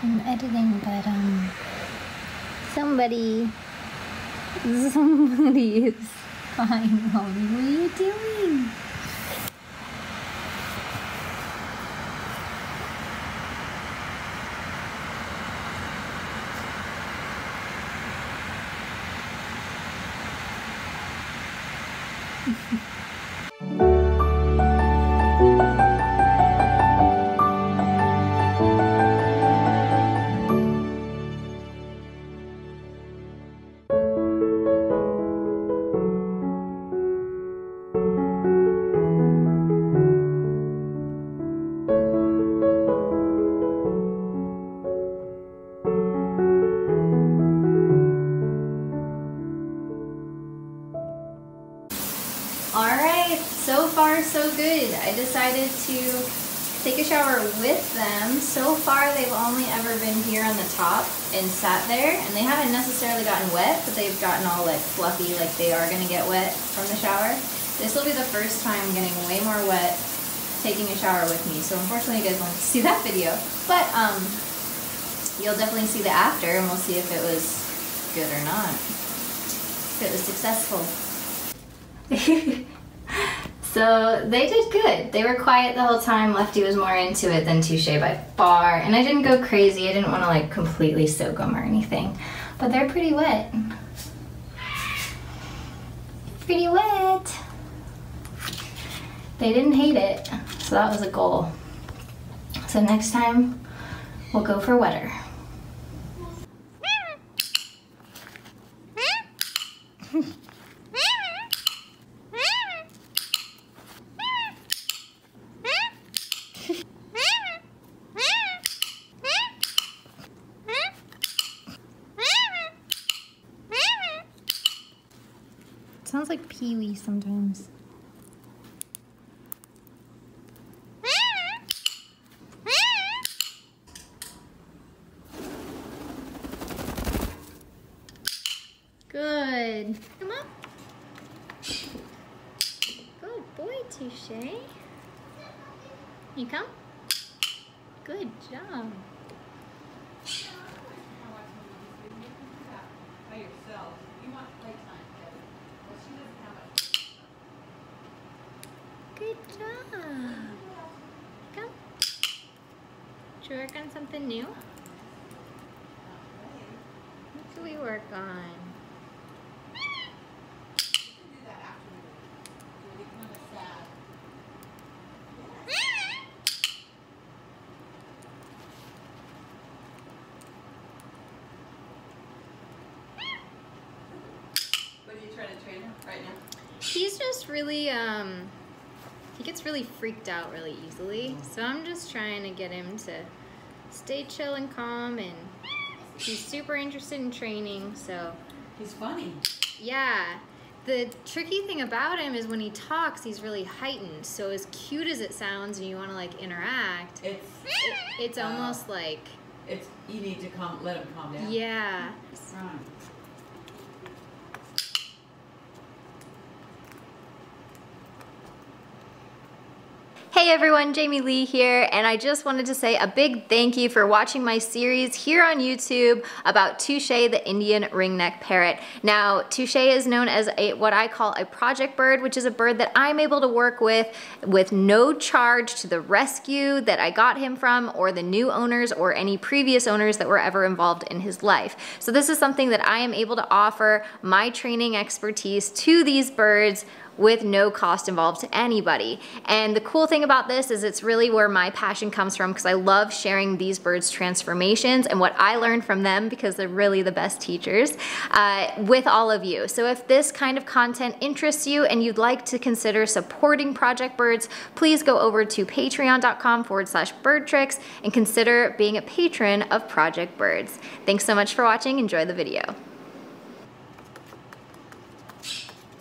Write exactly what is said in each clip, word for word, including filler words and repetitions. I'm editing, but um, somebody, somebody is crying on me. What are you doing? So good. I decided to take a shower with them. So far they've only ever been here on the top and sat there, and they haven't necessarily gotten wet, but they've gotten all like fluffy, like they are going to get wet from the shower. This will be the first time getting way more wet taking a shower with me, so unfortunately you guys won't see that video, but um, you'll definitely see the after, and we'll see if it was good or not, if it was successful. So they did good. They were quiet the whole time. Lefty was more into it than Touche by far. And I didn't go crazy. I didn't want to like completely soak them or anything. But they're pretty wet. Pretty wet. They didn't hate it. So that was a goal. So next time we'll go for wetter. Sounds like Pee-wee sometimes. Good. Come up. Good boy, Touche. You come? Good job. Good job. Come. Should we work on something new? What should we work on? What are you trying to train him right now? He's just really, um, he gets really freaked out really easily, so I'm just trying to get him to stay chill and calm, and he's super interested in training, so. He's funny. Yeah. The tricky thing about him is when he talks, he's really heightened, so as cute as it sounds and you want to like interact, it's, it, it's uh, almost like. It's, you need to calm, let him calm down. Yeah. Right. Hey everyone, Jamie Lee here, and I just wanted to say a big thank you for watching my series here on YouTube about Touche, the Indian Ringneck Parrot. Now, Touche is known as a what I call a project bird, which is a bird that I'm able to work with with no charge to the rescue that I got him from, or the new owners, or any previous owners that were ever involved in his life. So this is something that I am able to offer my training expertise to these birds with no cost involved to anybody. And the cool thing about this is it's really where my passion comes from, because I love sharing these birds' transformations and what I learned from them, because they're really the best teachers, uh, with all of you. So if this kind of content interests you and you'd like to consider supporting Project Birds, please go over to patreon.com forward slash birdtricks and consider being a patron of Project Birds. Thanks so much for watching. Enjoy the video.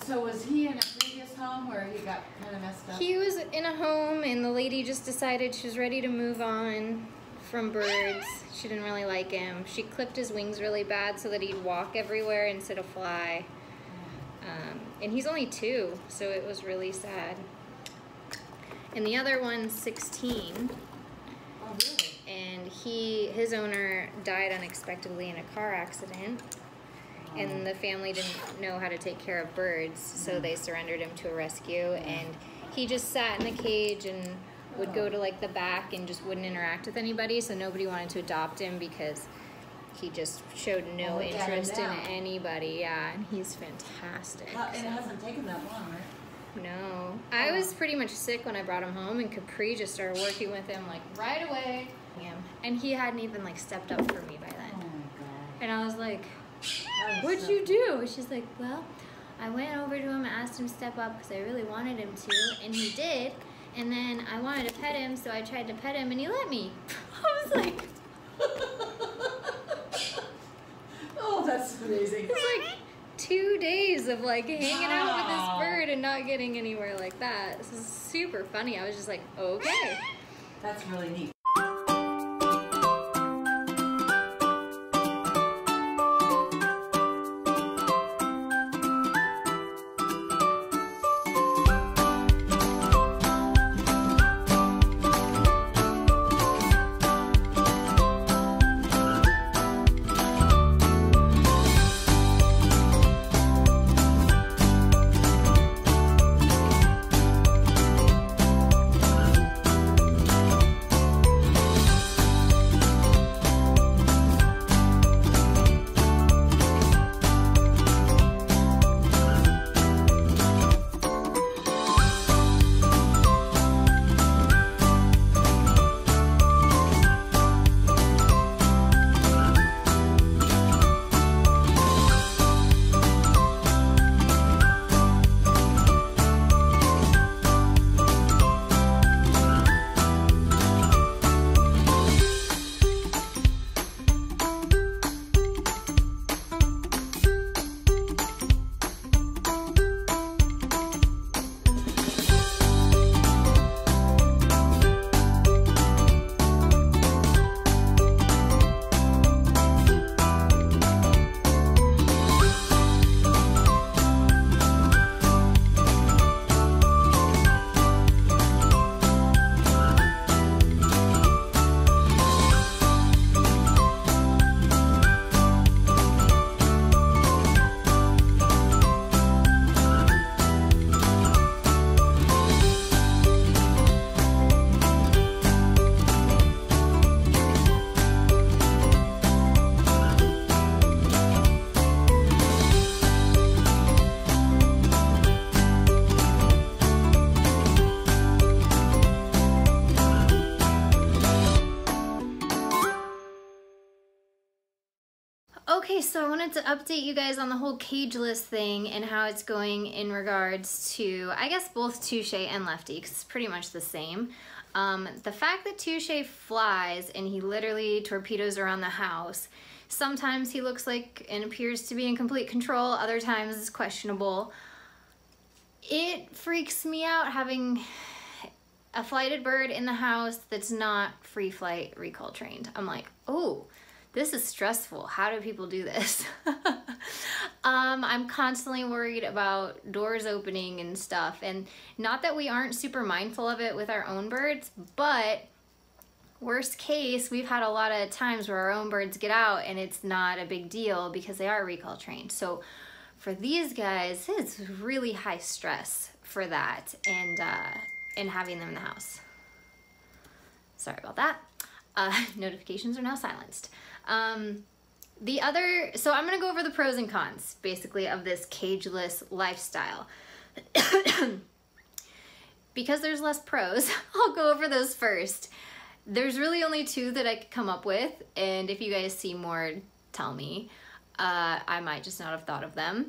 So was he in a previous home where he got kind of messed up? He was in a home, and the lady just decided she was ready to move on from birds. She didn't really like him. She clipped his wings really bad so that he'd walk everywhere instead of fly. Um, and he's only two, so it was really sad. And the other one's sixteen. Oh, really? And and he his owner died unexpectedly in a car accident, oh. and the family didn't know how to take care of birds, so mm-hmm. they surrendered him to a rescue, and he just sat in a cage and would go to like the back and just wouldn't interact with anybody, so nobody wanted to adopt him because he just showed no well, interest in anybody. Yeah, and he's fantastic. Well, and so. It hasn't taken that long, right? No. I was pretty much sick when I brought him home, and Capri just started working with him like right away. Yeah. And he hadn't even like stepped up for me by then. Oh my God. And I was like, what'd so you do? She's like, well, I went over to him and asked him to step up because I really wanted him to, and he did. And then I wanted to pet him, so I tried to pet him, and he let me. I was like... oh, that's amazing. It was like two days of like hanging wow. out with this bird and not getting anywhere like that. This is super funny. I was just like, okay. That's really neat. Okay, so I wanted to update you guys on the whole cageless thing and how it's going in regards to, I guess, both Touche and Lefty, because it's pretty much the same. Um, the fact that Touche flies and he literally torpedoes around the house, sometimes he looks like and appears to be in complete control, other times it's questionable. It freaks me out having a flighted bird in the house that's not free flight recall trained. I'm like, oh. This is stressful. How do people do this? um, I'm constantly worried about doors opening and stuff. And not that we aren't super mindful of it with our own birds, but worst case, we've had a lot of times where our own birds get out and it's not a big deal because they are recall trained. So for these guys, it's really high stress for that and, uh, and having them in the house. Sorry about that. Uh, notifications are now silenced. Um, the other, so I'm gonna go over the pros and cons, basically, of this cageless lifestyle. Because there's less pros, I'll go over those first. There's really only two that I could come up with, and if you guys see more, tell me. Uh, I might just not have thought of them.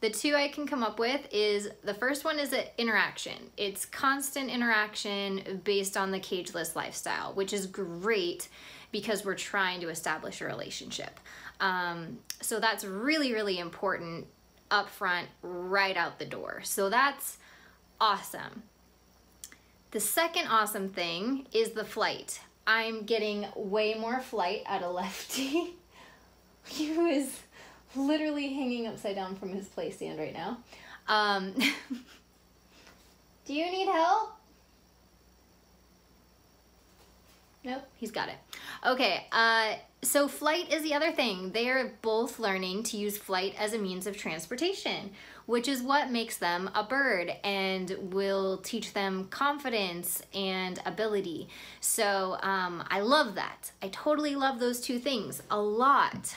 The two I can come up with is, the first one is interaction. It's constant interaction based on the cageless lifestyle, which is great because we're trying to establish a relationship. Um, so that's really, really important up front, right out the door. So that's awesome. The second awesome thing is the flight. I'm getting way more flight out of Lefty. He was literally hanging upside down from his play stand right now. Um, do you need help? Nope, he's got it. Okay, uh, so flight is the other thing. They are both learning to use flight as a means of transportation, which is what makes them a bird and will teach them confidence and ability. So um, I love that. I totally love those two things a lot.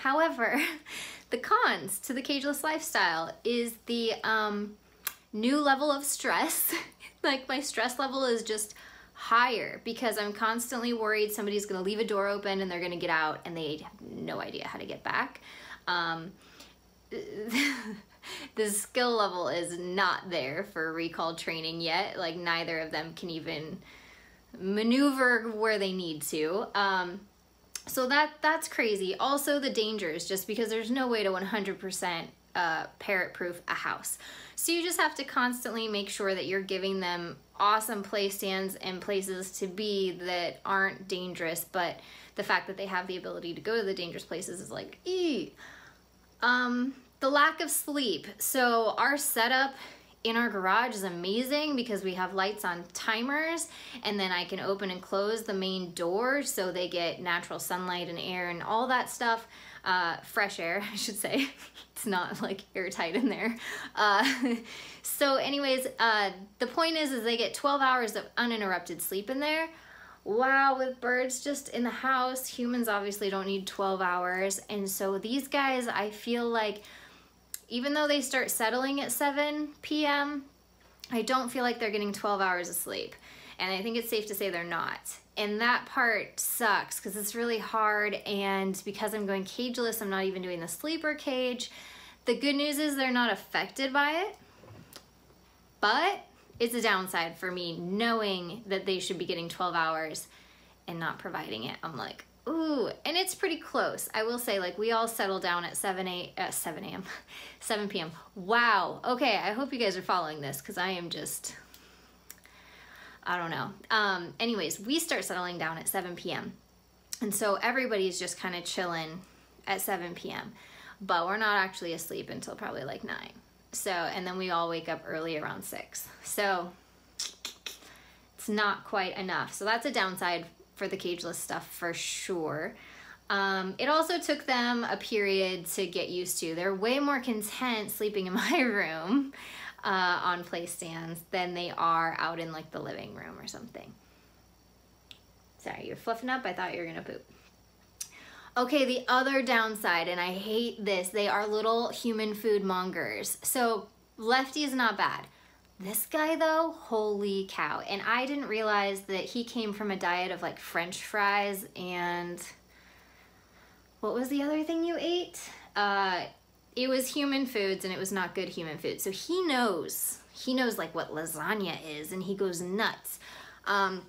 However, the cons to the cageless lifestyle is the um, new level of stress. Like my stress level is just higher because I'm constantly worried somebody's gonna leave a door open and they're gonna get out and they have no idea how to get back. Um, the skill level is not there for recall training yet. Like neither of them can even maneuver where they need to. Um, so that that's crazy. Also the dangers, just because there's no way to one hundred percent uh, parrot proof a house. So you just have to constantly make sure that you're giving them awesome play stands and places to be that aren't dangerous, but the fact that they have the ability to go to the dangerous places is like, eee. Um, the lack of sleep. So our setup in our garage is amazing because we have lights on timers, and then I can open and close the main door so they get natural sunlight and air and all that stuff. Uh, fresh air, I should say. It's not like airtight in there. Uh, so anyways, uh, the point is, is they get twelve hours of uninterrupted sleep in there. Wow, with birds just in the house, humans obviously don't need twelve hours. And so these guys, I feel like, even though they start settling at seven P M, I don't feel like they're getting twelve hours of sleep. And I think it's safe to say they're not. And that part sucks because it's really hard, and because I'm going cageless, I'm not even doing the sleeper cage. The good news is they're not affected by it, but it's a downside for me knowing that they should be getting twelve hours and not providing it. I'm like, ooh, and it's pretty close. I will say, like, we all settle down at seven a m, uh, seven a m, seven P M Wow, okay, I hope you guys are following this because I am just, I don't know. Um, anyways, we start settling down at seven P M And so everybody's just kind of chilling at seven P M But we're not actually asleep until probably like nine. So, and then we all wake up early around six. So it's not quite enough. So that's a downside for the cageless stuff for sure. Um, it also took them a period to get used to. They're way more content sleeping in my room Uh, on play stands than they are out in like the living room or something. Sorry, you're fluffing up. I thought you were gonna poop. Okay, the other downside, and I hate this, they are little human food mongers. So Lefty is not bad. This guy though, holy cow. And I didn't realize that he came from a diet of like French fries and what was the other thing you ate? Uh, It was human foods, and it was not good human food. So he knows, he knows like what lasagna is, and he goes nuts. Um,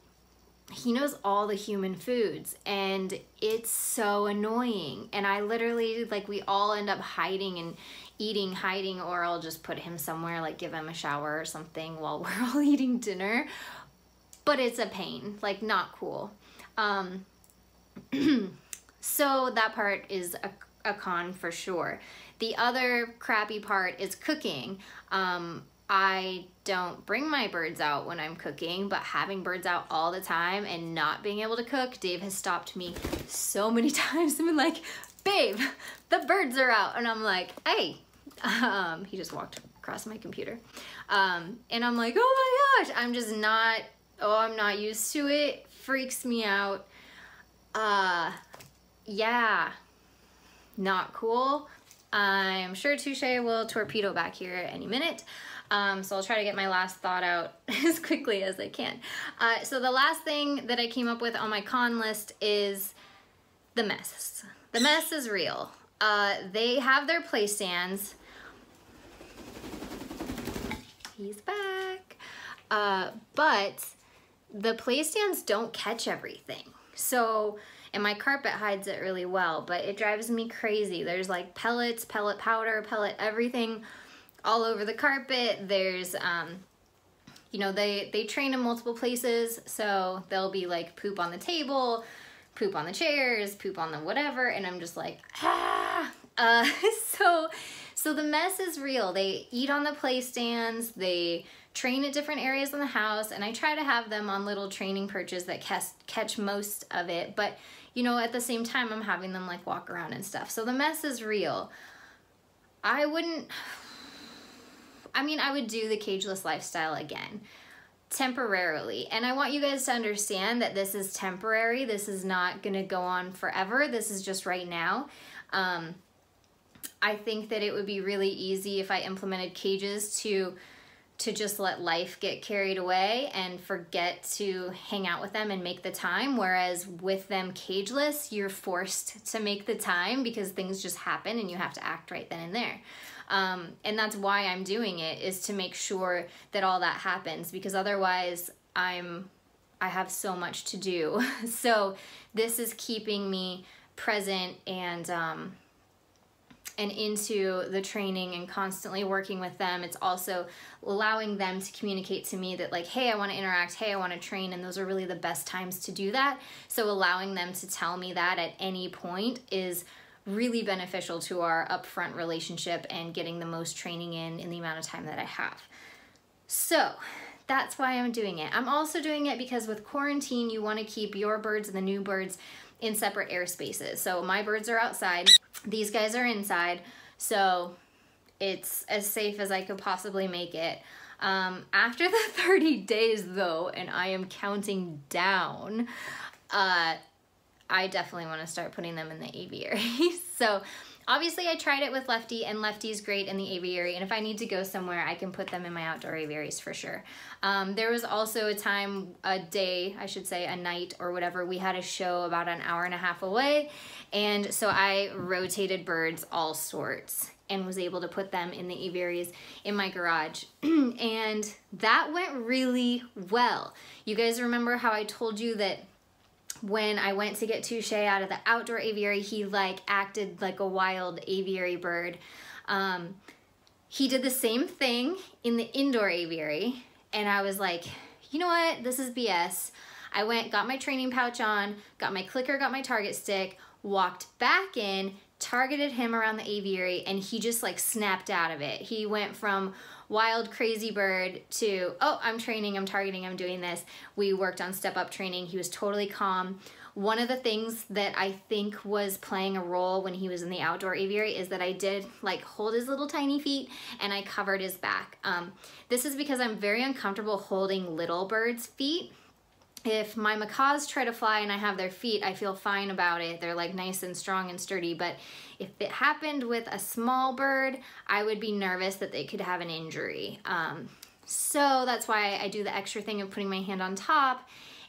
he knows all the human foods, and it's so annoying. And I literally, like, we all end up hiding and eating, hiding, or I'll just put him somewhere, like give him a shower or something while we're all eating dinner. But it's a pain, like not cool. Um, so that part is a a con for sure. The other crappy part is cooking. Um, I don't bring my birds out when I'm cooking, but having birds out all the time and not being able to cook, Dave has stopped me so many times and been like, babe, the birds are out. And I'm like, hey, um, he just walked across my computer. Um, and I'm like, oh my gosh, I'm just not, oh, I'm not used to it. Freaks me out. Uh, yeah. Not cool. I'm sure Touche will torpedo back here any minute. Um, so I'll try to get my last thought out as quickly as I can. Uh, so the last thing that I came up with on my con list is the mess. The mess is real. Uh, they have their play stands. He's back. Uh, but the play stands don't catch everything. So, and my carpet hides it really well, but it drives me crazy. There's like pellets, pellet powder, pellet everything all over the carpet. There's, um, you know, they, they train in multiple places, so they'll be like poop on the table, poop on the chairs, poop on the whatever, and I'm just like, ah! Uh, so So the mess is real. They eat on the play stands, they train at different areas in the house, and I try to have them on little training perches that catch most of it, but you know, at the same time, I'm having them like walk around and stuff. So the mess is real. I wouldn't, I mean, I would do the cageless lifestyle again, temporarily. And I want you guys to understand that this is temporary. This is not gonna go on forever. This is just right now. Um, I think that it would be really easy if I implemented cages to to just let life get carried away and forget to hang out with them and make the time. Whereas with them cageless, you're forced to make the time because things just happen and you have to act right then and there. Um, and that's why I'm doing it, is to make sure that all that happens, because otherwise I'm, I have so much to do. So this is keeping me present and, um, and into the training and constantly working with them. It's also allowing them to communicate to me that like, hey, I want to interact, hey, I want to train, and those are really the best times to do that. So allowing them to tell me that at any point is really beneficial to our upfront relationship and getting the most training in in the amount of time that I have. So that's why I'm doing it. I'm also doing it because with quarantine, you want to keep your birds and the new birds in separate airspaces. So my birds are outside, these guys are inside, so it's as safe as I could possibly make it. Um, after the thirty days though, and I am counting down, uh, I definitely want to start putting them in the aviary. So obviously I tried it with Lefty, and Lefty's great in the aviary, and if I need to go somewhere, I can put them in my outdoor aviaries for sure. Um, there was also a time, a day, I should say, a night or whatever, we had a show about an hour and a half away, and so I rotated birds all sorts and was able to put them in the aviaries in my garage. And that went really well. You guys remember how I told you that when I went to get Touche out of the outdoor aviary, he like acted like a wild aviary bird. Um, he did the same thing in the indoor aviary, and I was like, you know what, this is B S. I went, got my training pouch on, got my clicker, got my target stick, walked back in, targeted him around the aviary, and he just like snapped out of it. He went from wild crazy bird to, oh, I'm training, I'm targeting, I'm doing this. We worked on step up training. He was totally calm. One of the things that I think was playing a role when he was in the outdoor aviary is that I did like hold his little tiny feet and I covered his back. Um, this is because I'm very uncomfortable holding little birds' feet. If my macaws try to fly and I have their feet, I feel fine about it. They're like nice and strong and sturdy. But if it happened with a small bird, I would be nervous that they could have an injury. Um, so that's why I do the extra thing of putting my hand on top,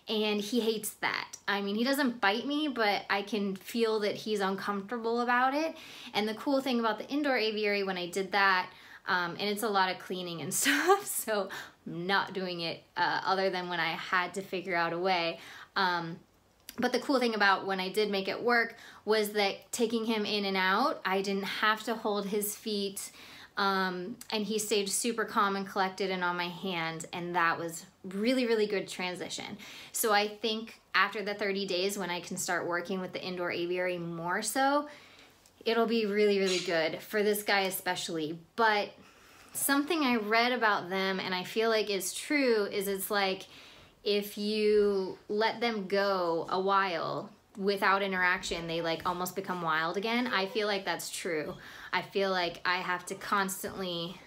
and he hates that. I mean, he doesn't bite me, but I can feel that he's uncomfortable about it. And the cool thing about the indoor aviary when I did that, Um, and it's a lot of cleaning and stuff, so I'm not doing it uh, other than when I had to figure out a way. Um, but the cool thing about when I did make it work was that taking him in and out, I didn't have to hold his feet, um, and he stayed super calm and collected and on my hand, and that was really, really good transition. So I think after the thirty days, when I can start working with the indoor aviary more so, it'll be really, really good for this guy especially. But something I read about them and I feel like is true is it's like if you let them go a while without interaction, they like almost become wild again. I feel like that's true. I feel like I have to constantly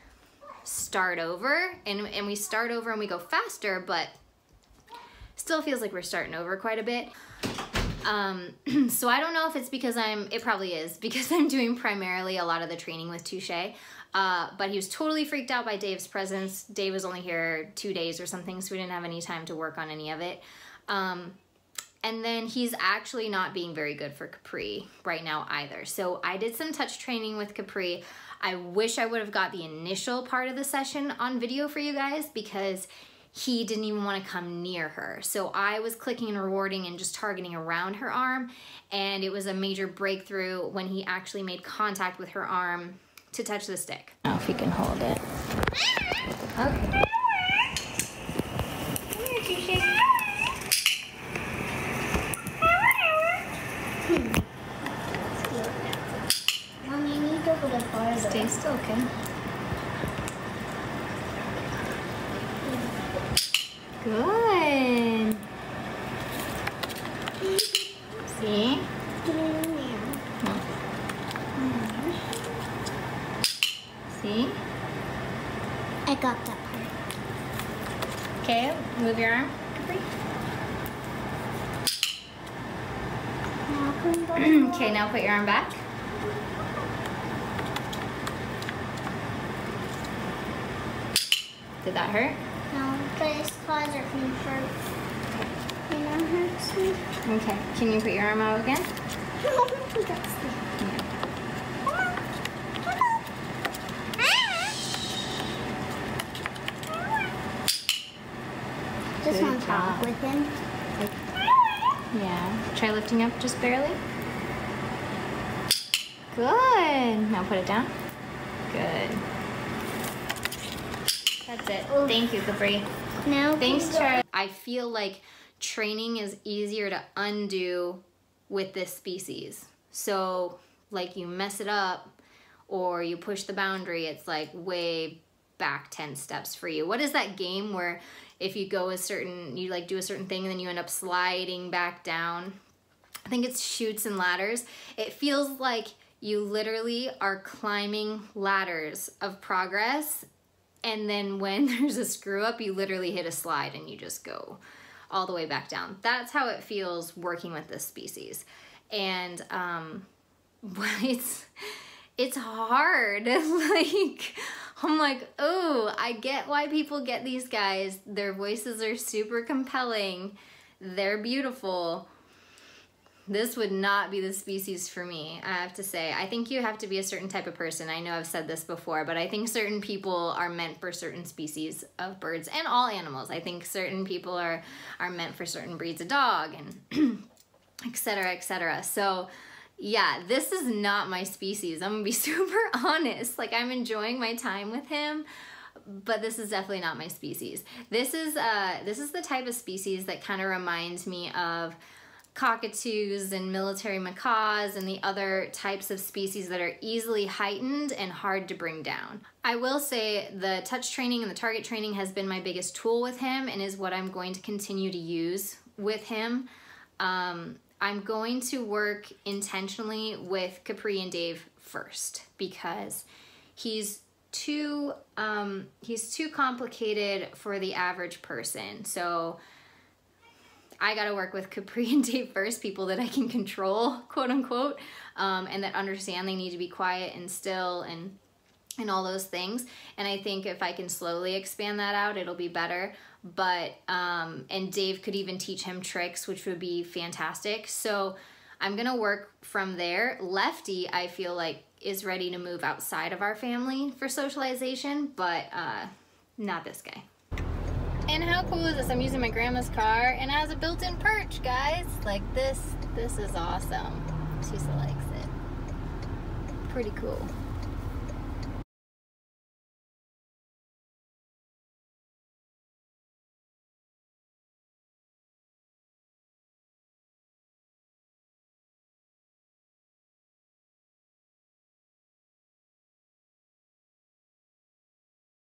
start over, and, and we start over and we go faster, but still feels like we're starting over quite a bit. Um, so I don't know if it's because I'm, it probably is because I'm doing primarily a lot of the training with Touche, uh, but he was totally freaked out by Dave's presence. Dave was only here two days or something, so we didn't have any time to work on any of it. Um, and then he's actually not being very good for Capri right now either. So I did some touch training with Capri. I wish I would have got the initial part of the session on video for you guys, because he didn't even want to come near her. So I was clicking and rewarding and just targeting around her arm, and it was a major breakthrough when he actually made contact with her arm to touch the stick. I don't know if you can hold it. Okay. Come here, Touche. Mommy, you need to go to the bar. Stay still. Okay. Good. See? See? I got that part. Okay, move your arm. Okay, now put your arm back. Did that hurt? No, but his claws are pretty sharp. My arm hurts me. Okay, can you put your arm out again? Just want to talk with him. Yeah. Try lifting up just barely. Good. Now put it down. Good. That's it. Oof. Thank you, Capri. Now thanks, Charlie. I feel like training is easier to undo with this species. So, like, you mess it up or you push the boundary, it's like way back ten steps for you. What is that game where if you go a certain, you like do a certain thing and then you end up sliding back down? I think it's Chutes and Ladders. It feels like you literally are climbing ladders of progress, and then when there's a screw up, you literally hit a slide and you just go all the way back down. That's how it feels working with this species. And um, it's, it's hard. Like, I'm like, oh, I get why people get these guys. Their voices are super compelling. They're beautiful. This would not be the species for me, I have to say. I think you have to be a certain type of person. I know I've said this before, but I think certain people are meant for certain species of birds and all animals. I think certain people are, are meant for certain breeds of dog and et cetera, et cetera. So yeah, this is not my species. I'm gonna be super honest. Like, I'm enjoying my time with him, but this is definitely not my species. This is, uh, this is the type of species that kind of reminds me of cockatoos and military macaws and the other types of species that are easily heightened and hard to bring down. I will say the touch training and the target training has been my biggest tool with him and is what I'm going to continue to use with him. Um, I'm going to work intentionally with Capri and Dave first because he's too, um, he's too complicated for the average person. So I gotta work with Capri and Dave first, people that I can control, quote unquote, um, and that understand they need to be quiet and still and and all those things. And I think if I can slowly expand that out, it'll be better. But, um, and Dave could even teach him tricks, which would be fantastic. So I'm gonna work from there. Lefty, I feel like, is ready to move outside of our family for socialization, but uh, not this guy. And how cool is this? I'm using my grandma's car and it has a built-in perch, guys. Like this, this is awesome. She likes it. Pretty cool.